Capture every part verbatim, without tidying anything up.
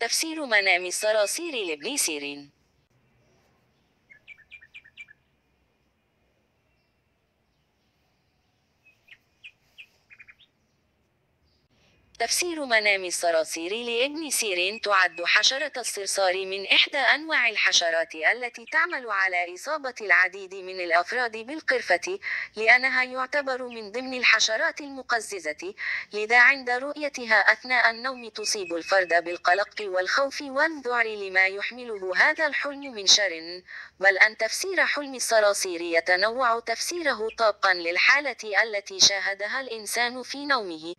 تفسير منام الصراصير لابن سيرين. تفسير منام الصراصير لابن سيرين: تعد حشرة الصرصار من إحدى أنواع الحشرات التي تعمل على إصابة العديد من الأفراد بالقرفة، لأنها يعتبر من ضمن الحشرات المقززة، لذا عند رؤيتها أثناء النوم تصيب الفرد بالقلق والخوف والذعر لما يحمله هذا الحلم من شر. بل أن تفسير حلم الصراصير يتنوع تفسيره طابقا للحالة التي شاهدها الإنسان في نومه.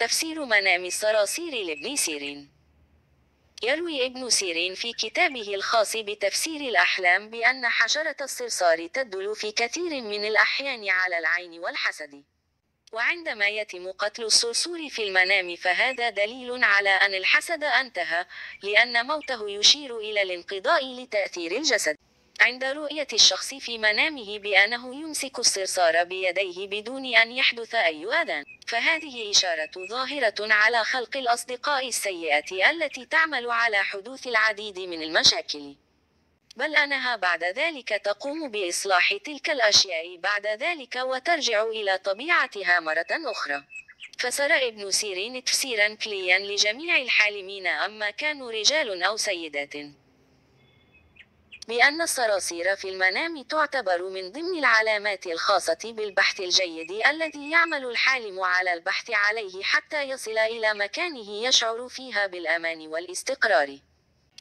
تفسير منام الصراصير لابن سيرين: يروي ابن سيرين في كتابه الخاص بتفسير الأحلام بأن حشرة الصرصار تدل في كثير من الأحيان على العين والحسد، وعندما يتم قتل الصرصور في المنام فهذا دليل على أن الحسد انتهى، لأن موته يشير إلى الانقضاء لتأثير الجسد. عند رؤية الشخص في منامه بأنه يمسك الصرصار بيديه بدون أن يحدث أي أذى، فهذه إشارة ظاهرة على خلق الأصدقاء السيئة التي تعمل على حدوث العديد من المشاكل، بل أنها بعد ذلك تقوم بإصلاح تلك الأشياء بعد ذلك وترجع إلى طبيعتها مرة أخرى. فسر ابن سيرين تفسيرا كليا لجميع الحالمين، أما كانوا رجال أو سيدات، بأن الصراصير في المنام تعتبر من ضمن العلامات الخاصة بالبحث الجيد الذي يعمل الحالم على البحث عليه حتى يصل إلى مكانه يشعر فيها بالأمان والاستقرار.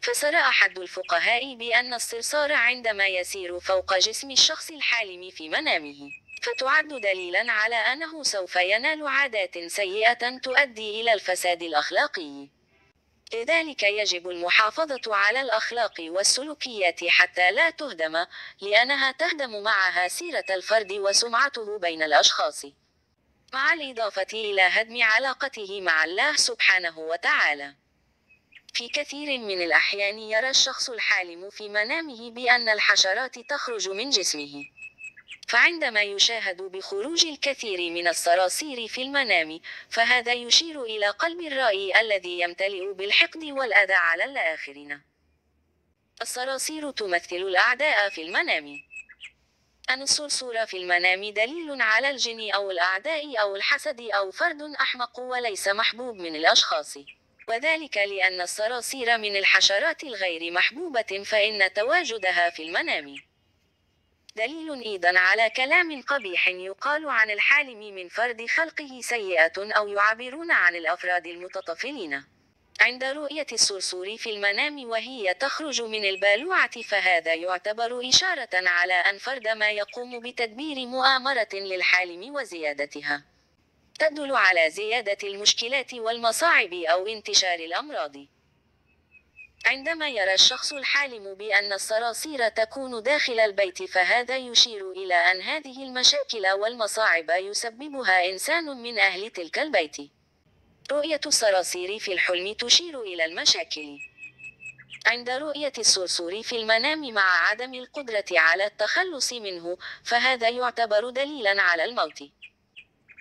فسر أحد الفقهاء بأن الصرصار عندما يسير فوق جسم الشخص الحالم في منامه فتعد دليلا على أنه سوف ينال عادات سيئة تؤدي إلى الفساد الأخلاقي، لذلك يجب المحافظة على الأخلاق والسلوكيات حتى لا تهدم، لأنها تهدم معها سيرة الفرد وسمعته بين الأشخاص، مع الإضافة إلى هدم علاقته مع الله سبحانه وتعالى. في كثير من الأحيان يرى الشخص الحالم في منامه بأن الحشرات تخرج من جسمه، فعندما يشاهد بخروج الكثير من الصراصير في المنام فهذا يشير إلى قلب الرأي الذي يمتلئ بالحقد والأذى على الآخرين. الصراصير تمثل الأعداء في المنام. أن الصرصور في المنام دليل على الجن أو الأعداء أو الحسد أو فرد أحمق وليس محبوب من الأشخاص، وذلك لأن الصراصير من الحشرات الغير محبوبة، فإن تواجدها في المنام دليل أيضا على كلام قبيح يقال عن الحالم من فرد خلقه سيئة أو يعبرون عن الأفراد المتطفلين. عند رؤية الصرصور في المنام وهي تخرج من البالوعة فهذا يعتبر إشارة على أن فرد ما يقوم بتدبير مؤامرة للحالم وزيادتها، تدل على زيادة المشكلات والمصاعب أو انتشار الأمراض. عندما يرى الشخص الحالم بأن الصراصير تكون داخل البيت فهذا يشير إلى أن هذه المشاكل والمصاعب يسببها إنسان من أهل تلك البيت. رؤية الصراصير في الحلم تشير إلى المشاكل. عند رؤية الصرصور في المنام مع عدم القدرة على التخلص منه فهذا يعتبر دليلا على الموت.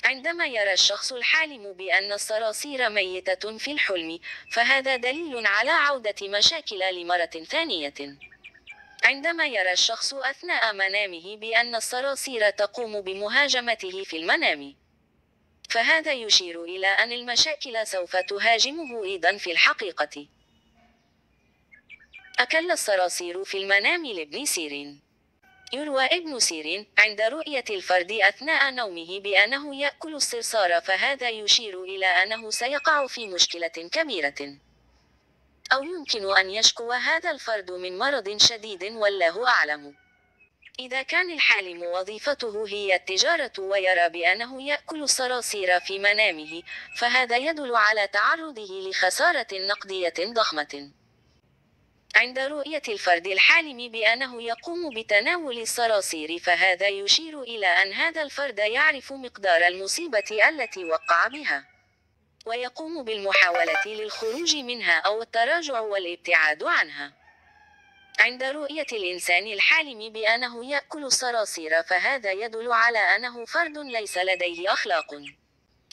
عندما يرى الشخص الحالم بأن الصراصير ميتة في الحلم فهذا دليل على عودة مشاكل لمرة ثانية. عندما يرى الشخص أثناء منامه بأن الصراصير تقوم بمهاجمته في المنام فهذا يشير إلى أن المشاكل سوف تهاجمه أيضا في الحقيقة. أكل الصراصير في المنام لابن سيرين. يروى ابن سيرين: عند رؤية الفرد أثناء نومه بأنه يأكل الصرصار فهذا يشير إلى أنه سيقع في مشكلة كبيرة، أو يمكن أن يشكو هذا الفرد من مرض شديد والله أعلم. إذا كان الحالم وظيفته هي التجارة ويرى بأنه يأكل الصراصير في منامه فهذا يدل على تعرضه لخسارة نقدية ضخمة. عند رؤية الفرد الحالم بأنه يقوم بتناول الصراصير فهذا يشير إلى أن هذا الفرد يعرف مقدار المصيبة التي وقع بها ويقوم بالمحاولة للخروج منها أو التراجع والابتعاد عنها. عند رؤية الإنسان الحالم بأنه يأكل الصراصير فهذا يدل على أنه فرد ليس لديه أخلاق،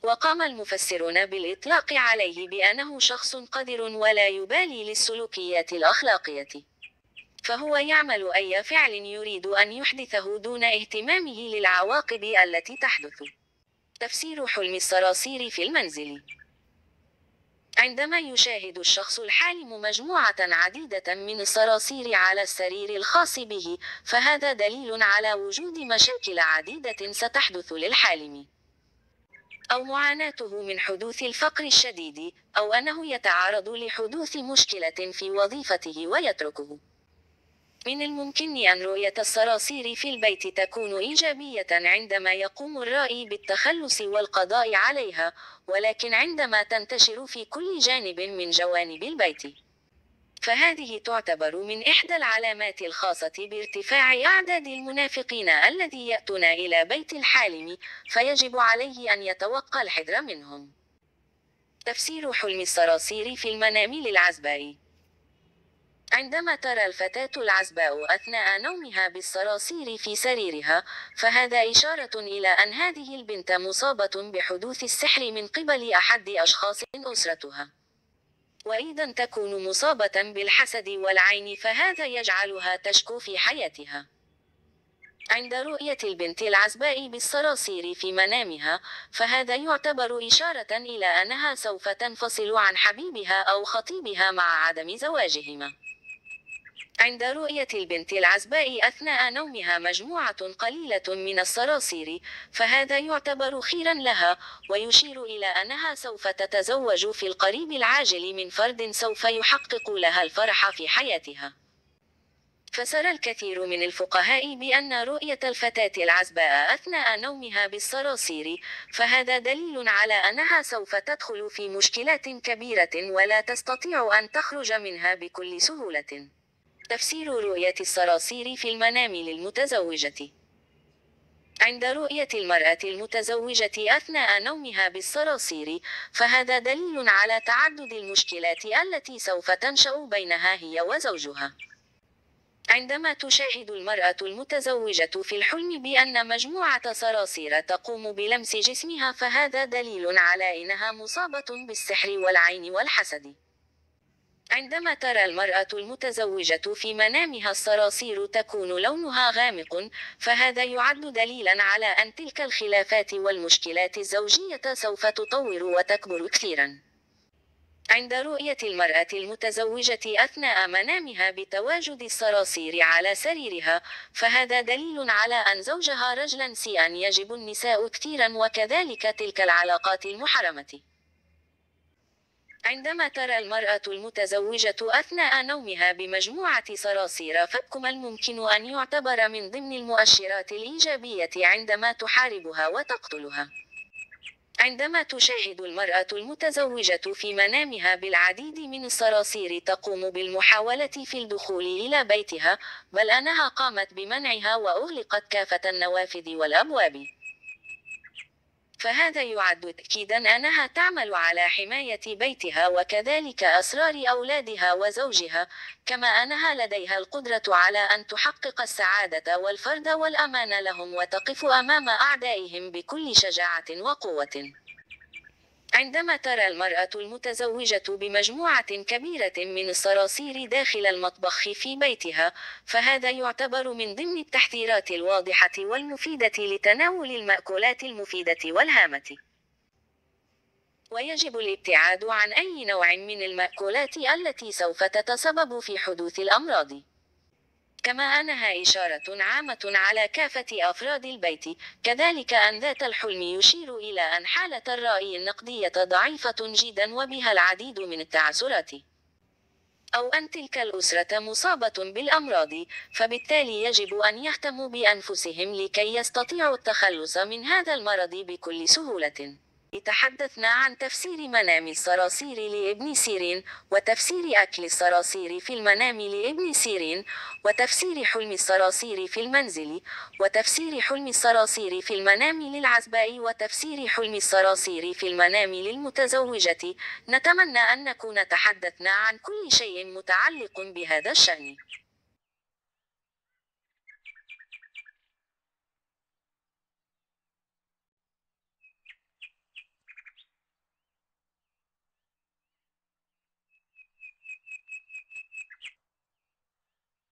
وقام المفسرون بالإطلاق عليه بأنه شخص قدر ولا يبالي للسلوكيات الأخلاقية، فهو يعمل أي فعل يريد أن يحدثه دون اهتمامه للعواقب التي تحدث. تفسير حلم الصراصير في المنزل. عندما يشاهد الشخص الحالم مجموعة عديدة من الصراصير على السرير الخاص به، فهذا دليل على وجود مشاكل عديدة ستحدث للحالم، أو معاناته من حدوث الفقر الشديد، أو أنه يتعرض لحدوث مشكلة في وظيفته ويتركه. من الممكن أن رؤية الصراصير في البيت تكون إيجابية عندما يقوم الرائي بالتخلص والقضاء عليها، ولكن عندما تنتشر في كل جانب من جوانب البيت، فهذه تعتبر من إحدى العلامات الخاصة بارتفاع أعداد المنافقين الذي يأتون إلى بيت الحالم، فيجب عليه أن يتوقى الحذر منهم. تفسير حلم الصراصير في المنام للعزباء. عندما ترى الفتاة العزباء أثناء نومها بالصراصير في سريرها، فهذا إشارة إلى أن هذه البنت مصابة بحدوث السحر من قبل أحد أشخاص أسرتها، وأيضا تكون مصابة بالحسد والعين، فهذا يجعلها تشكو في حياتها. عند رؤية البنت العزباء بالصراصير في منامها، فهذا يعتبر إشارة إلى أنها سوف تنفصل عن حبيبها أو خطيبها مع عدم زواجهما. عند رؤية البنت العزباء أثناء نومها مجموعة قليلة من الصراصير، فهذا يعتبر خيرا لها، ويشير إلى أنها سوف تتزوج في القريب العاجل من فرد سوف يحقق لها الفرح في حياتها. فسر الكثير من الفقهاء بأن رؤية الفتاة العزباء أثناء نومها بالصراصير، فهذا دليل على أنها سوف تدخل في مشكلات كبيرة ولا تستطيع أن تخرج منها بكل سهولة. تفسير رؤية الصراصير في المنام للمتزوجة. عند رؤية المرأة المتزوجة أثناء نومها بالصراصير، فهذا دليل على تعدد المشكلات التي سوف تنشأ بينها هي وزوجها. عندما تشاهد المرأة المتزوجة في الحلم بأن مجموعة صراصير تقوم بلمس جسمها، فهذا دليل على أنها مصابة بالسحر والعين والحسد. عندما ترى المرأة المتزوجة في منامها الصراصير تكون لونها غامق، فهذا يعد دليلا على أن تلك الخلافات والمشكلات الزوجية سوف تطور وتكبر كثيرا. عند رؤية المرأة المتزوجة أثناء منامها بتواجد الصراصير على سريرها، فهذا دليل على أن زوجها رجلا سيئا يجب النساء كثيرا، وكذلك تلك العلاقات المحرمة. عندما ترى المرأة المتزوجة أثناء نومها بمجموعة صراصير، فكما الممكن أن يعتبر من ضمن المؤشرات الإيجابية عندما تحاربها وتقتلها. عندما تشاهد المرأة المتزوجة في منامها بالعديد من الصراصير تقوم بالمحاولة في الدخول إلى بيتها، بل أنها قامت بمنعها وأغلقت كافة النوافذ والأبواب، فهذا يعد تأكيدا أنها تعمل على حماية بيتها وكذلك أسرار أولادها وزوجها، كما أنها لديها القدرة على أن تحقق السعادة والفرد والأمان لهم، وتقف أمام أعدائهم بكل شجاعة وقوة. عندما ترى المرأة المتزوجة بمجموعة كبيرة من الصراصير داخل المطبخ في بيتها، فهذا يعتبر من ضمن التحذيرات الواضحة والمفيدة لتناول المأكولات المفيدة والهامة، ويجب الابتعاد عن أي نوع من المأكولات التي سوف تتسبب في حدوث الأمراض، كما أنها إشارة عامة على كافة أفراد البيت. كذلك أن ذات الحلم يشير إلى أن حالة الرأي النقدية ضعيفة جدا وبها العديد من التعثرات، أو أن تلك الأسرة مصابة بالأمراض، فبالتالي يجب أن يهتموا بأنفسهم لكي يستطيعوا التخلص من هذا المرض بكل سهولة. تحدثنا عن تفسير منام الصراصير لابن سيرين، وتفسير أكل الصراصير في المنام لابن سيرين، وتفسير حلم الصراصير في المنزل، وتفسير حلم الصراصير في المنام للعزباء، وتفسير حلم الصراصير في المنام للمتزوجة. نتمنى أن نكون تحدثنا عن كل شيء متعلق بهذا الشأن.